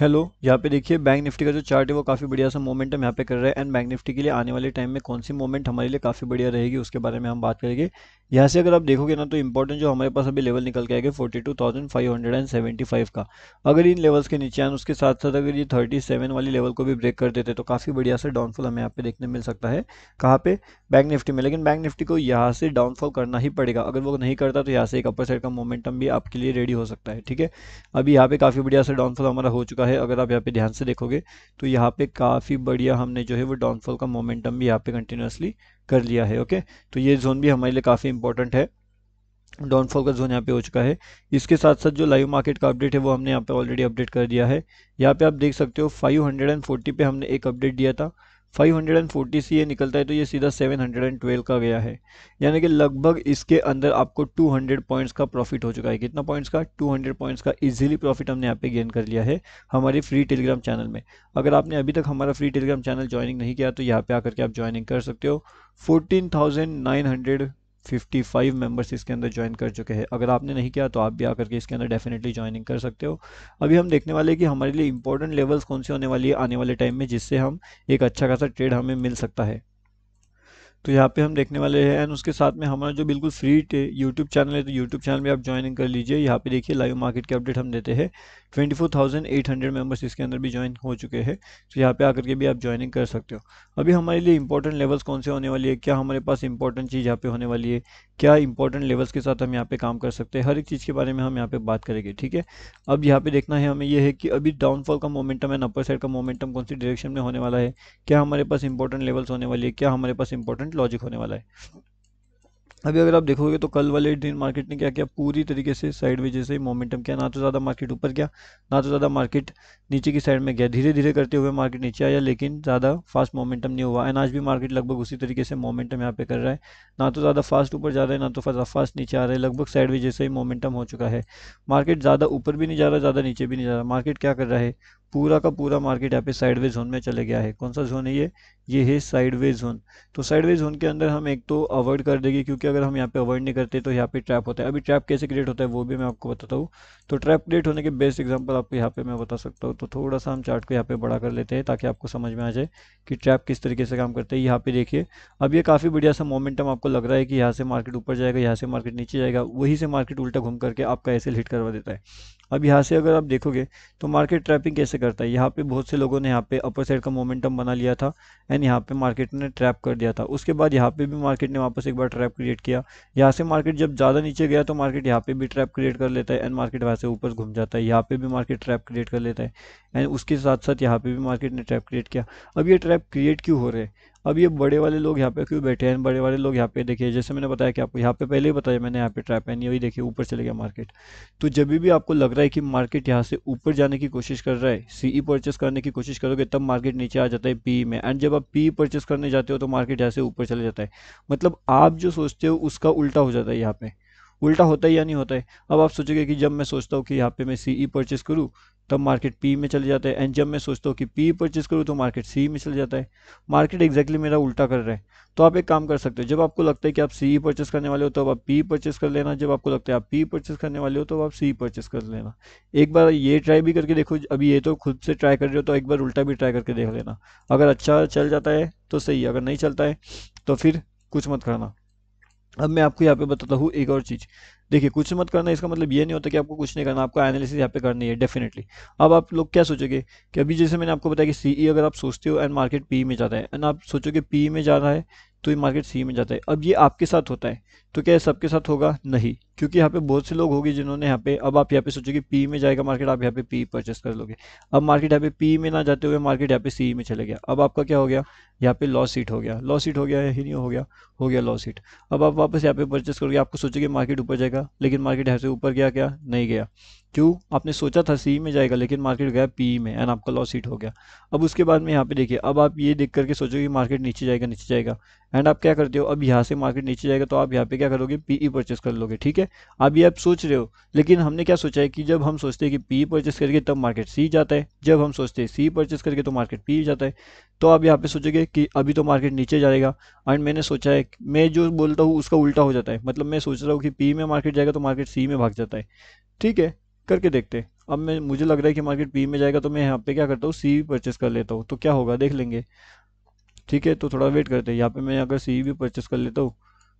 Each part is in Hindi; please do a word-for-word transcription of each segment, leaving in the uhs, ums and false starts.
हेलो। यहाँ पे देखिए बैंक निफ्टी का जो चार्ट है वो काफ़ी बढ़िया सा मोमेंटम यहाँ पे कर रहा है। एंड बैंक निफ्टी के लिए आने वाले टाइम में कौन सी मोमेंट हमारे लिए काफ़ी बढ़िया रहेगी उसके बारे में हम बात करेंगे। यहाँ से अगर आप देखोगे ना तो इंपॉर्टेंट जो हमारे पास अभी लेवल निकल के आएगा forty two thousand five hundred and seventy five का, अगर इन लेवल्स के नीचे आए उसके साथ साथ अगर ये थर्टी सेवन वाली लेवल को भी ब्रेक कर देते तो काफ़ी बढ़िया सा डाउनफॉल हमें यहाँ पे देखने मिल सकता है। कहाँ पे? बैंक निफ्टी में। लेकिन बैंक निफ्टी को यहाँ से डाउनफॉल करना ही पड़ेगा, अगर वो नहीं करता तो यहाँ से एक अपर साइड का मोमेंटम भी आपके लिए रेडी हो सकता है। ठीक है, अभी यहाँ पे काफ़ी बढ़िया सा डाउनफॉल हमारा हो चुका है। अगर आप यहाँ पे ध्यान से देखोगे तो यहाँ पे काफ़ी बढ़िया हमने जो है वो डाउनफॉल का मोमेंटम भी यहाँ पे कंटिन्यूअसली कर लिया है। ओके, तो ये जोन भी हमारे लिए काफ़ी इंपॉर्टेंट है, डाउनफॉल का जोन यहाँ पे हो चुका है। इसके साथ साथ जो लाइव मार्केट का अपडेट है वो हमने यहाँ पे ऑलरेडी अपडेट कर दिया है। यहाँ पे आप देख सकते हो फाइव हंड्रेड एंड फोर्टी पे हमने एक अपडेट दिया था, फाइव हंड्रेड एंड फोर्टी से ये निकलता है तो ये सीधा सेवन हंड्रेड एंड ट्वेल्व का गया है, यानी कि लगभग इसके अंदर आपको टू हंड्रेड पॉइंट्स का प्रॉफिट हो चुका है। कितना पॉइंट्स का? टू हंड्रेड पॉइंट्स का इजीली प्रॉफिट हमने यहाँ पे गेन कर लिया है हमारे फ्री टेलीग्राम चैनल में। अगर आपने अभी तक हमारा फ्री टेलीग्राम चैनल ज्वाइनिंग नहीं किया तो यहाँ पे आकर के आप ज्वाइनिंग कर सकते हो। Fourteen thousand nine hundred fifty five members इसके अंदर ज्वाइन कर चुके हैं। अगर आपने नहीं किया तो आप भी आकर के इसके अंदर डेफिनेटली ज्वाइनिंग कर सकते हो। अभी हम देखने वाले हैं कि हमारे लिए इंपॉर्टेंट लेवल्स कौन से होने वाली है आने वाले टाइम में, जिससे हम एक अच्छा खासा ट्रेड हमें मिल सकता है। तो यहाँ पे हम देखने वाले हैं। एंड उसके साथ में हमारा जो बिल्कुल फ्री यूट्यूब चैनल है तो यूट्यूब चैनल में आप ज्वाइनिंग कर लीजिए। यहाँ पे देखिए लाइव मार्केट के अपडेट हम देते हैं। Twenty four thousand eight hundred members इसके अंदर भी ज्वाइन हो चुके हैं, तो यहाँ पे आकर के भी आप ज्वाइनिंग कर सकते हो। अभी हमारे लिए इंपॉर्टेंट लेवल्स कौन से होने वाली है, क्या हमारे पास इंपॉर्टेंट चीज़ यहाँ पे होने वाली है, क्या इंपॉर्टेंट लेवल्स के साथ हम यहाँ पे काम कर सकते हैं, हर एक चीज़ के बारे में हम यहाँ पे बात करेंगे। ठीक है, अब यहाँ पे देखना है हमें ये है कि अभी डाउनफॉल का मोमेंटम एंड अपर साइड का मोमेंटम कौन सी डायरेक्शन में होने वाला है, क्या हमारे पास इंपॉर्टेंट लेवल्स होने वाली है, क्या हमारे पास इंपॉर्टेंट लॉजिक होने वाला है। अभी अगर आप देखोगे तो कल वाले दिन मार्केट ने क्या किया, पूरी तरीके से साइडवेज जैसे मोमेंटम किया, ना तो ज़्यादा मार्केट ऊपर गया ना तो ज़्यादा मार्केट नीचे की साइड में गया, धीरे धीरे करते हुए मार्केट नीचे आया लेकिन ज़्यादा फास्ट मोमेंटम नहीं हुआ। एंड आज भी मार्केट लगभग उसी तरीके से मोमेंटम यहाँ पे कर रहा है, ना तो ज़्यादा फास्ट ऊपर जा रहा है ना तो ज़्यादा फास्ट नीचे आ रहा है, लगभग साइडवेज जैसे ही मोमेंटम हो चुका है। मार्केट ज़्यादा ऊपर भी नहीं जा रहा ज़्यादा नीचे भी नहीं जा रहा, मार्केट क्या कर रहा है, पूरा का पूरा मार्केट यहाँ पे साइडवेज जोन में चले गया है। कौन सा जोन है ये? ये है साइडवेज जोन। तो साइडवेज जोन के अंदर हम एक तो अवॉइड कर देंगे, क्योंकि अगर हम यहाँ पे अवॉइड नहीं करते तो यहाँ पे ट्रैप होता है। अभी ट्रैप कैसे क्रिएट होता है वो भी मैं आपको बताता हूँ। तो ट्रैप क्रिएट होने के बेस्ट एग्जाम्पल आपको यहाँ पे मैं बता सकता हूँ। तो थोड़ा सा हम चार्ट को यहाँ पे बड़ा कर लेते हैं ताकि आपको समझ में आ जाए कि ट्रैप किस तरीके से काम करते हैं। यहाँ पे देखिए अब ये काफ़ी बढ़िया सा मोमेंटम आपको लग रहा है कि यहाँ से मार्केट ऊपर जाएगा यहाँ से मार्केट नीचे जाएगा, वहीं से मार्केट उल्टा घूम करके आपका ऐसे हिट करवा देता है। अब यहाँ से अगर आप देखोगे तो मार्केट ट्रैपिंग कैसे करता है, यहाँ पे बहुत से लोगों ने यहाँ पे अपर साइड का मोमेंटम बना लिया था एंड यहाँ पे मार्केट ने ट्रैप कर दिया था। उसके बाद यहाँ पे भी मार्केट ने वापस एक बार ट्रैप क्रिएट किया, यहाँ से मार्केट जब ज़्यादा नीचे गया तो मार्केट यहाँ पे भी ट्रैप क्रिएट कर लेता है एंड मार्केट वहाँ से ऊपर घूम जाता है, यहाँ पे भी मार्केट ट्रैप क्रिएट कर लेता है एंड उसके साथ साथ यहाँ पे भी मार्केट ने ट्रैप क्रिएट किया। अब ये ट्रैप क्रिएट क्यों हो रहे हैं, अब ये बड़े वाले लोग यहाँ पे क्यों बैठे हैं, बड़े वाले लोग यहाँ पे देखिए जैसे मैंने बताया कि आपको यहाँ पे पहले ही बताया मैंने यहाँ पे ट्रैप है, यही देखिए ऊपर चले गया मार्केट। तो जब भी आपको लग रहा है कि मार्केट यहाँ से ऊपर जाने की कोशिश कर रहा है, सीई परचेस करने की कोशिश करोगे तब मार्केट नीचे आ जाता है पी में, एंड जब आप पी परचेस करने जाते हो तो मार्केट यहाँ से ऊपर चले जाता है। मतलब आप जो सोचते हो उसका उल्टा हो जाता है, यहाँ पे उल्टा होता है या नहीं होता है। अब आप सोचोगे कि जब मैं सोचता हूँ कि यहाँ पे मैं सीई परचेस करूँ तब मार्केट पी में चले जाता है, एंड जब मैं सोचता हूँ कि पी परचेस करूँ तो मार्केट सी में चले जाता है, मार्केट एक्जैक्टली मेरा उल्टा कर रहा है। तो आप एक काम कर सकते हो, जब आपको लगता है कि आप सी परचेस करने वाले हो तो आप पी परचेस कर लेना, जब आपको लगता है आप पी परचेस करने वाले हो तो आप सी परचेस कर लेना। एक बार ये ट्राई भी करके देखो, अभी ये तो खुद से ट्राई कर रहे हो तो एक बार उल्टा भी ट्राई करके देख लेना, अगर अच्छा चल जाता है तो सही, अगर नहीं चलता है तो फिर कुछ मत करना। अब मैं आपको यहाँ पे बताता हूँ एक और चीज़, देखिए कुछ मत करना इसका मतलब ये नहीं होता कि आपको कुछ नहीं करना, आपको एनालिसिस यहाँ पे करनी है डेफिनेटली। अब आप लोग क्या सोचोगे कि अभी जैसे मैंने आपको बताया कि सीई अगर आप सोचते हो एंड मार्केट पी में जाता है, एंड आप सोचोगे पी में जा रहा है तो ये मार्केट सी में जाता है। अब ये आपके साथ होता है तो क्या सबके साथ होगा? नहीं, क्योंकि यहाँ पे बहुत से लोग होंगे जिन्होंने यहाँ पे, अब आप यहाँ पे सोचोगे पी में जाएगा मार्केट, आप यहाँ पे पी परचेस कर लोगे, अब मार्केट यहाँ पे पी में ना जाते हुए मार्केट यहाँ पे सी में चले गया, अब आपका क्या हो गया, यहाँ पे लॉस सीट हो गया, लॉस सीट हो गया ही नहीं हो गया हो गया लॉस सीट। अब आप वापस यहाँ पे परचेस करोगे, आपको सोचोगे मार्केट ऊपर जाएगा लेकिन मार्केट यहाँ से ऊपर गया क्या? नहीं गया। क्यों? आपने सोचा था सी में जाएगा लेकिन मार्केट गया पी में एंड आपका लॉस सीट हो गया। अब उसके बाद में यहाँ पे देखिए, अब आप ये देख करके सोचोगे मार्केट नीचे जाएगा नीचे जाएगा एंड आप क्या करते हो, अब यहाँ से मार्केट नीचे जाएगा तो आप यहाँ पे क्या करोगे, पीई परचेस कर लोगे। ठीक है, अब ये आप सोच रहे हो, लेकिन हमने क्या सोचा है कि जब हम सोचते हैं कि पीई परचेस करके तब मार्केट सी जाता है, जब हम सोचते हैं सी परचेस करके तो मार्केट पी जाता है। तो आप यहाँ पे सोचोगे कि अभी तो मार्केट नीचे जाएगा एंड मैंने सोचा है, मैं जो बोलता हूँ उसका उल्टा हो जाता है, मतलब मैं सोच रहा हूँ कि पी में मार्केट जाएगा तो मार्केट सी में भाग जाता है। ठीक है, करके देखते हैं। अब मैं मुझे लग रहा है कि मार्केट पी में जाएगा, तो मैं यहाँ पे क्या करता हूँ, सी भी परचेस कर लेता हूँ। तो क्या होगा देख लेंगे, ठीक है। तो थोड़ा वेट करते हैं। यहाँ पे मैं अगर सी भी परचेस कर लेता हूँ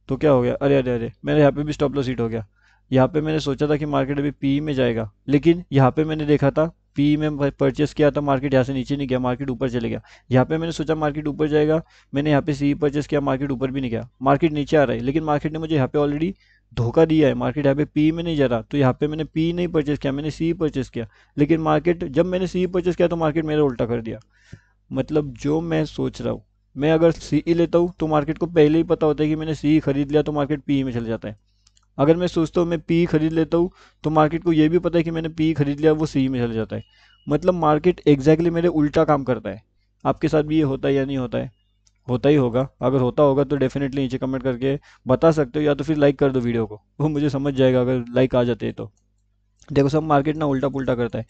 तो क्या हो गया, अरे अरे अरे मेरे यहाँ पे भी स्टॉप लॉस हिट हो गया। यहाँ पे मैंने सोचा था कि मार्केट अभी पी में जाएगा, लेकिन यहाँ पे मैंने देखा था पी में परचेस किया था, मार्केट यहाँ से नीचे नहीं गया, मार्केट ऊपर चले गया। यहाँ पे मैंने सोचा मार्केट ऊपर जाएगा, मैंने यहाँ पे सी परचेस किया, मार्केट ऊपर भी नहीं गया, मार्केट नीचे आ रहा है। लेकिन मार्केट ने मुझे यहाँ पे ऑलरेडी धोखा दिया है, मार्केट यहाँ पे पी में नहीं जा रहा। तो यहाँ पे मैंने पी नहीं परचेस किया, मैंने सी परचेस किया, लेकिन मार्केट जब मैंने सी परचेस किया तो मार्केट मेरा उल्टा कर दिया। मतलब जो मैं सोच रहा हूँ, मैं अगर सी लेता हूँ तो मार्केट को पहले ही पता होता है कि मैंने सी खरीद लिया तो मार्केट पी में चला जाता है। अगर मैं सोचता हूँ मैं पी खरीद लेता हूँ तो मार्केट को ये भी पता है कि मैंने पी खरीद लिया, वो सी में चला जाता है। मतलब मार्केट एग्जैक्टली मेरे उल्टा काम करता है। आपके साथ भी ये होता है या नहीं होता है? होता ही होगा। अगर होता होगा तो डेफिनेटली नीचे कमेंट करके बता सकते हो, या तो फिर लाइक कर दो वीडियो को, वो मुझे समझ जाएगा अगर लाइक आ जाते हैं तो। देखो सब मार्केट ना उल्टा पुल्टा करता है।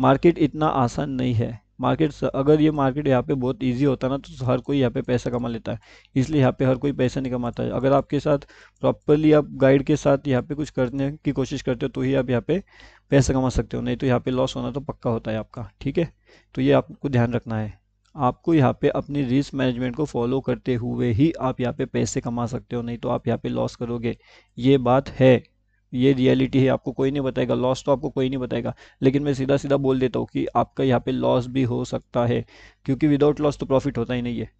मार्केट इतना आसान नहीं है। मार्केट अगर ये मार्केट यहाँ पे बहुत इजी होता ना तो हर कोई यहाँ पे पैसा कमा लेता है, इसलिए यहाँ पे हर कोई पैसा नहीं कमाता है। अगर आपके साथ प्रॉपरली आप गाइड के साथ यहाँ पे कुछ करने की कोशिश करते हो तो ही आप यहाँ पे पैसा कमा सकते हो, नहीं तो यहाँ पे लॉस होना तो पक्का होता है आपका, ठीक है। तो ये आपको ध्यान रखना है, आपको यहाँ पे अपनी रिस्क मैनेजमेंट को फॉलो करते हुए ही आप यहाँ पे पैसे कमा सकते हो, नहीं तो आप यहाँ पे लॉस करोगे। ये बात है, ये रियलिटी है, आपको कोई नहीं बताएगा। लॉस तो आपको कोई नहीं बताएगा, लेकिन मैं सीधा सीधा बोल देता हूँ कि आपका यहाँ पे लॉस भी हो सकता है, क्योंकि विदाउट लॉस तो प्रॉफिट होता ही नहीं है।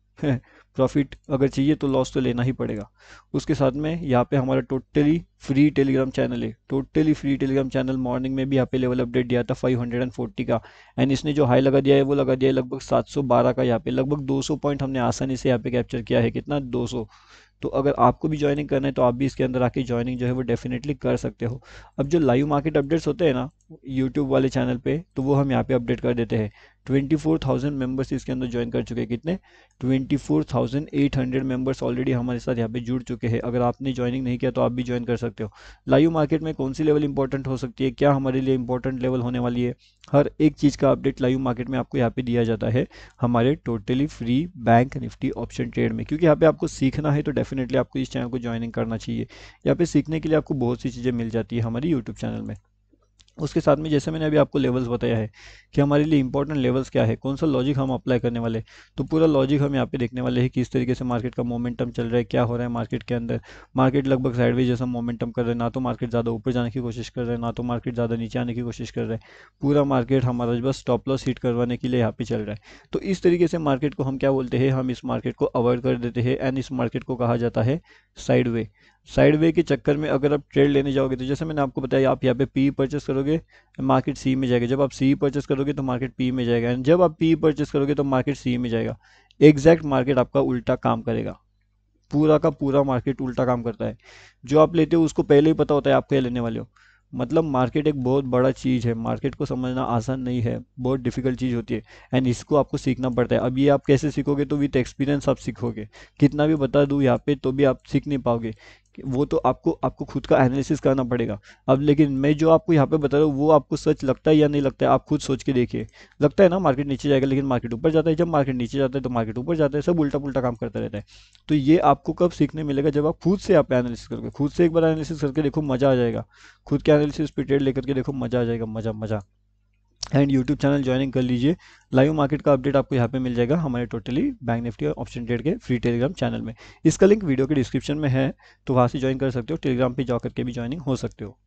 प्रॉफिट अगर चाहिए तो लॉस तो लेना ही पड़ेगा। उसके साथ में यहाँ पे हमारा टोटली फ्री टेलीग्राम चैनल है। Totally free Telegram channel morning में भी यहाँ पे लेवल अपडेट दिया था फाइव हंड्रेड फोर्टी का, एंड इसने जो हाई लगा दिया है वो लगा दिया है लगभग सात सौ बारह का। यहाँ पे लगभग दो सौ पॉइंट हमने आसानी से यहाँ पे कैप्चर किया है। कितना? दो सौ। तो अगर आपको भी ज्वाइनिंग करना है तो आप भी इसके अंदर आके ज्वाइनिंग जो है वो डेफिनेटली कर सकते हो। अब जो लाइव मार्केट अपडेट्स होते हैं ना यूट्यूब वाले चैनल पे, तो वो हम यहाँ पे अपडेट कर देते हैं। चौबीस हज़ार मेंबर्स इसके अंदर ज्वाइन कर चुके हैं। कितने? चौबीस हज़ार आठ सौ मेंबर्स ऑलरेडी हमारे साथ यहाँ पे जुड़ चुके हैं। अगर आपने ज्वाइनिंग नहीं किया तो आप भी ज्वाइन कर सकते हो। लाइव मार्केट में कौन सी लेवल इंपॉर्टेंट हो सकती है, क्या हमारे लिए इंपॉर्टेंट लेवल होने वाली है, हर एक चीज़ का अपडेट लाइव मार्केट में आपको यहाँ पे दिया जाता है हमारे totally free bank Nifty option trade में। क्योंकि यहाँ पे आपको सीखना है तो डेफिनेटली आपको इस चैनल को ज्वाइनिंग करना चाहिए। यहाँ पे सीखने के लिए आपको बहुत सी चीज़ें मिल जाती है हमारे यूट्यूब चैनल में। उसके साथ में जैसे मैंने अभी आपको लेवल्स बताया है कि हमारे लिए इंपॉर्टेंट लेवल्स क्या है, कौन सा लॉजिक हम अप्लाई करने वाले, तो पूरा लॉजिक हम यहाँ पे देखने वाले हैं। किस तरीके से मार्केट का मोमेंटम चल रहा है, क्या हो रहा है मार्केट के अंदर। मार्केट लगभग साइडवेज जैसा मोमेंटम कर रहा है, ना तो मार्केट ज़्यादा ऊपर जाने की कोशिश कर रहा है, ना तो मार्केट ज़्यादा नीचे आने की कोशिश कर रहा है। पूरा मार्केट हमारा बस स्टॉप लॉस हिट करवाने के लिए यहाँ पर चल रहा है। तो इस तरीके से मार्केट को हम क्या बोलते हैं, हम इस मार्केट को अवॉइड कर देते हैं, एंड इस मार्केट को कहा जाता है साइडवे। साइडवे के चक्कर में अगर आप ट्रेड लेने जाओगे तो जैसे मैंने आपको बताया, आप यहाँ पे पी परचेस करोगे मार्केट सी में जाएगा, जब आप सी परचेस करोगे तो मार्केट पी में जाएगा, एंड जब आप पी परचेस करोगे तो मार्केट सी में जाएगा। एग्जैक्ट मार्केट आपका उल्टा काम करेगा, पूरा का पूरा मार्केट उल्टा काम करता है। जो आप लेते हो उसको पहले ही पता होता है आप क्या लेने वाले हो। मतलब मार्केट एक बहुत बड़ा चीज़ है, मार्केट को समझना आसान नहीं है, बहुत डिफिकल्ट चीज़ होती है, एंड इसको आपको सीखना पड़ता है। अब ये आप कैसे सीखोगे, तो विद एक्सपीरियंस आप सीखोगे। कितना भी बता दूँ यहाँ पे तो भी आप सीख नहीं पाओगे, वो तो आपको आपको खुद का एनालिसिस करना पड़ेगा। अब लेकिन मैं जो आपको यहाँ पे बता रहा हूँ वो आपको सच लगता है या नहीं लगता है, आप खुद सोच के देखिए। लगता है ना मार्केट नीचे जाएगा, लेकिन मार्केट ऊपर जाता है, जब मार्केट नीचे जाता है तो मार्केट ऊपर जाता है, सब उल्टा पुल्टा काम करता रहता है। तो ये आपको कब सीखने मिलेगा, जब आप खुद से आप एनालिसिस करोगे। खुद से एक बार एनालिसिस करके देखो, मज़ा आ जाएगा। खुद के एनालिसिस पे ट्रेड लेकर के देखो, मज़ा आ जाएगा, मज़ा मज़ा। एंड यूट्यूब चैनल ज्वाइनिंग कर लीजिए, लाइव मार्केट का अपडेट आपको यहाँ पे मिल जाएगा हमारे totally bank Nifty option trade के फ्री टेलीग्राम चैनल में। इसका लिंक वीडियो के डिस्क्रिप्शन में है, तो वहाँ से ज्वाइन कर सकते हो। टेलीग्राम पे जा करके भी ज्वाइनिंग हो सकते हो।